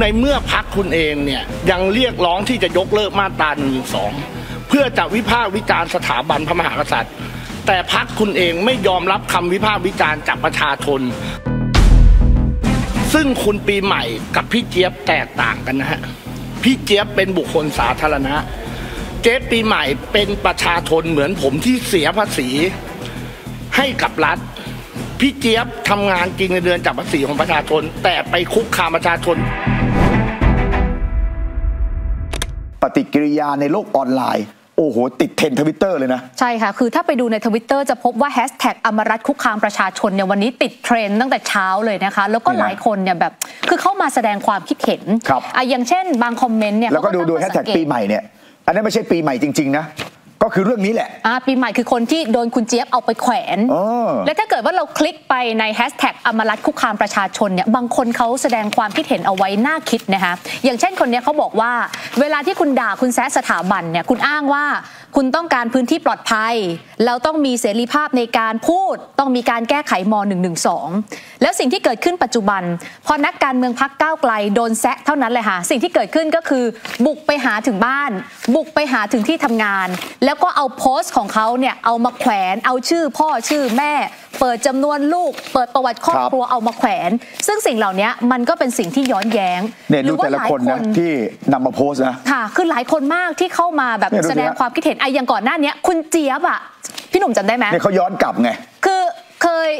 ในเมื่อพรรคคุณเองเนี่ยยังเรียกร้องที่จะยกเลิกมาตรา112เพื่อจะวิพากษ์วิจารณ์สถาบันพระมหากษัตริย์แต่พรรคคุณเองไม่ยอมรับคำวิพากษ์วิจารณ์จากประชาชนซึ่งคุณปีใหม่กับพี่เจี๊ยบแตกต่างกันนะฮะพี่เจี๊ยบเป็นบุคคลสาธารณะเจ๊ปีใหม่เป็นประชาชนเหมือนผมที่เสียภาษีให้กับรัฐพี่เจี๊ยบทำงานกินเงินเดือนจากภาษีของประชาชนแต่ไปคุกคามประชาชนปฏิกิริยาในโลกออนไลน์โอ้โหติดเทรนด์ Twitter เลยนะใช่ค่ะคือถ้าไปดูใน Twitter จะพบว่าแฮชแท็กอมรัฐคุกคามประชาชนเนี่ยวันนี้ติดเทรนด์ตั้งแต่เช้าเลยนะคะแล้วก็หลายคนเนี่ยแบบคือเข้ามาแสดงความคิดเห็นอย่างเช่นบางคอมเมนต์เนี่ยแล้วก็ดูแฮชแท็กปีใหม่เนี่ยอันนั้นไม่ใช่ปีใหม่จริงๆนะก็คือเรื่องนี้แหละปีใหม่คือคนที่โดนคุณเจี๊ยบเอาไปแขวนและถ้าเกิดว่าเราคลิกไปในแฮชแท็กอมรัฐคุกคามประชาชนเนี่ยบางคนเขาแสดงความคิดเห็นเอาไว้น่าคิดนะคะอย่างเช่นคนนี้เขาบอกว่าเวลาที่คุณด่าคุณแซะสถาบันเนี่ยคุณอ้างว่าคุณต้องการพื้นที่ปลอดภัยเราต้องมีเสรีภาพในการพูดต้องมีการแก้ไขม.112แล้วสิ่งที่เกิดขึ้นปัจจุบันพอนักการเมืองพรรคก้าวไกลโดนแซะเท่านั้นเลยค่ะสิ่งที่เกิดขึ้นก็คือบุกไปหาถึงบ้านบุกไปหาถึงที่ทำงานแล้วก็เอาโพสต์ของเขาเนี่ยเอามาแขวนเอาชื่อพ่อชื่อแม่เปิดจำนวนลูกเปิดประวัติครอบครัวเอามาแขวนซึ่งสิ่งเหล่านี้มันก็เป็นสิ่งที่ย้อนแย้งเนี่ยดูแต่ละคนนะที่นำมาโพสนะค่ะคือหลายคนมากที่เข้ามาแบบแสดงความคิดเห็นอย่างก่อนหน้านี้คุณเจี๊ยบอ่ะพี่หนุ่มจำได้ไหมเนี่ยเขาย้อนกลับไงคือเคย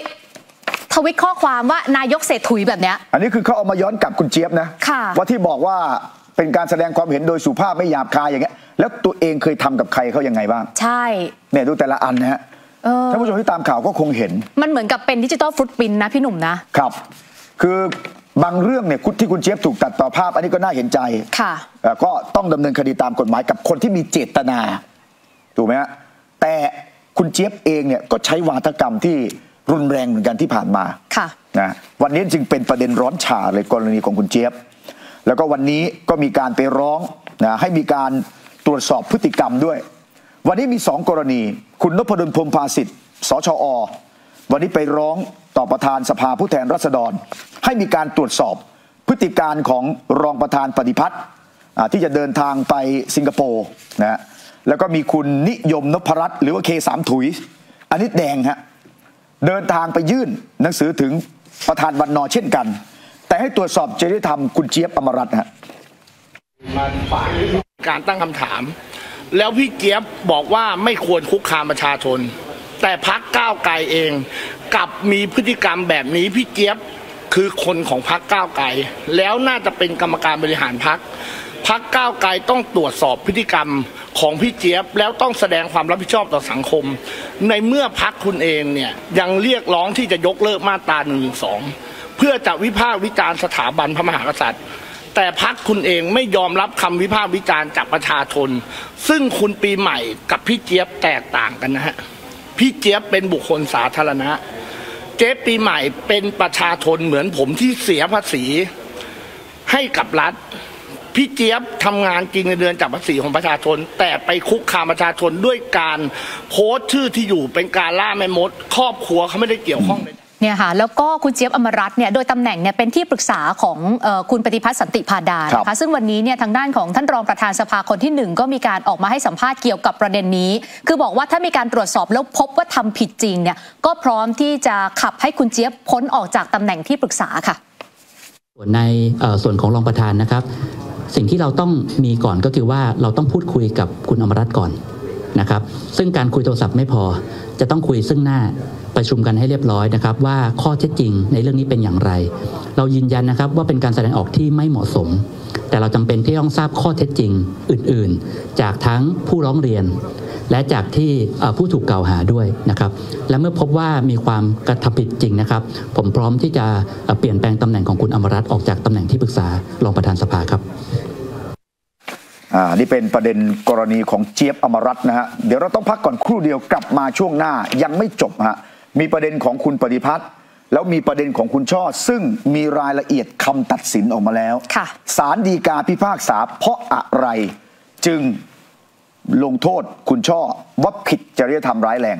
ทวิตข้อความว่านายกเศรษฐุยแบบเนี้ยอันนี้คือเขาเอามาย้อนกลับคุณเจี๊ยบนะว่าที่บอกว่าเป็นการแสดงความเห็นโดยสุภาพไม่หยาบคายอย่างเงี้ยแล้วตัวเองเคยทำกับใครเขายังไงบ้างใช่เนี่ยดูแต่ละอันนะฮะท่านผู้ชมที่ตามข่าวก็คงเห็นมันเหมือนกับเป็นดิจิตอลฟุตปรินท์นะพี่หนุ่มนะครับคือบางเรื่องเนี่ยที่คุณเจี๊ยบถูกตัดต่อภาพอันนี้ก็น่าเห็นใจค่ะก็ต้องดำเนินคดีตามกฎหมายกับคนที่มีเจตนาถูกไหมฮะแต่คุณเจี๊ยบเองเนี่ยก็ใช้วาทกรรมที่รุนแรงเหมือนกันที่ผ่านมาค่ะนะวันนี้จึงเป็นประเด็นร้อนฉ่าเลยกรณีของคุณเจี๊ยบแล้วก็วันนี้ก็มีการไปร้องนะให้มีการตรวจสอบพฤติกรรมด้วยวันนี้มี2กรณีคุณนพดลพรหมภาสิทธิ์สชอ.วันนี้ไปร้องต่อประธานสภาผู้แทนราษฎรให้มีการตรวจสอบพฤติการของรองประธานปฏิพัฒน์ที่จะเดินทางไปสิงคโปร์นะแล้วก็มีคุณนิยมนพรัตน์หรือว่าเคสามถุยอันนี้แดงฮะเดินทางไปยื่นหนังสือถึงประธานวันนอเช่นกันแต่ให้ตรวจสอบจริยธรรมคุณเจี๊ยบอมรัตน์ฮะการตั้งคำถามแล้วพี่เจี๊ยบบอกว่าไม่ควรคุกคามประชาชนแต่พรรคก้าวไกลเองกลับมีพฤติกรรมแบบนี้พี่เจี๊ยบคือคนของพรรคก้าวไกลแล้วน่าจะเป็นกรรมการบริหารพรรคก้าวไกลต้องตรวจสอบพฤติกรรมของพี่เจี๊ยบแล้วต้องแสดงความรับผิดชอบต่อสังคมในเมื่อพรรคคุณเองเนี่ยยังเรียกร้องที่จะยกเลิกมาตรา112เพื่อจะวิพากษ์วิจารณ์สถาบันพระมหากษัตริย์แต่พรรคคุณเองไม่ยอมรับคำวิพากษ์วิจารณ์จากประชาชนซึ่งคุณปีใหม่กับพี่เจี๊ยบแตกต่างกันนะฮะพี่เจี๊ยบเป็นบุคคลสาธารณะเจ๊ปีใหม่เป็นประชาชนเหมือนผมที่เสียภาษีให้กับรัฐพี่เจี๊ยบทำงานกินเงินเดือนจากภาษีของประชาชนแต่ไปคุกคามประชาชนด้วยการโพสต์ชื่อที่อยู่เป็นการล่าแม่มดครอบครัวเขาไม่ได้เกี่ยวข้องเลยเนี่ยค่ะแล้วก็คุณเจี๊ยบอมรัตน์เนี่ยโดยตำแหน่งเนี่ยเป็นที่ปรึกษาของคุณปฏิพัฒน์สันติพาดานะคะซึ่งวันนี้เนี่ยทางด้านของท่านรองประธานสภาคนที่1ก็มีการออกมาให้สัมภาษณ์เกี่ยวกับประเด็นนี้คือบอกว่าถ้ามีการตรวจสอบแล้วพบว่าทำผิดจริงเนี่ยก็พร้อมที่จะขับให้คุณเจี๊ยบพ้นออกจากตำแหน่งที่ปรึกษาค่ะในส่วนของรองประธานนะครับสิ่งที่เราต้องมีก่อนก็คือว่าเราต้องพูดคุยกับคุณอมรัตน์ก่อนนะครับซึ่งการคุยโทรศัพท์ไม่พอจะต้องคุยซึ่งหน้าประชุมกันให้เรียบร้อยนะครับว่าข้อเท็จจริงในเรื่องนี้เป็นอย่างไรเรายืนยันนะครับว่าเป็นการแสดงออกที่ไม่เหมาะสมแต่เราจำเป็นที่ต้องทราบข้อเท็จจริงอื่นๆจากทั้งผู้ร้องเรียนและจากที่ผู้ถูกกล่าวหาด้วยนะครับและเมื่อพบว่ามีความกระทำผิดจริงนะครับผมพร้อมที่จะเปลี่ยนแปลงตำแหน่งของคุณอมรัตน์ออกจากตำแหน่งที่ปรึกษารองประธานสภาครับนี่เป็นประเด็นกรณีของเจี๊ยบอมรัตน์นะฮะเดี๋ยวเราต้องพักก่อนครู่เดียวกลับมาช่วงหน้ายังไม่จบฮะมีประเด็นของคุณปฏิพัฒน์แล้วมีประเด็นของคุณช่อซึ่งมีรายละเอียดคำตัดสินออกมาแล้วศาลฎีกาพิพากษาเพราะอะไรจึงลงโทษคุณช่อว่าผิดจริยธรรมร้ายแรง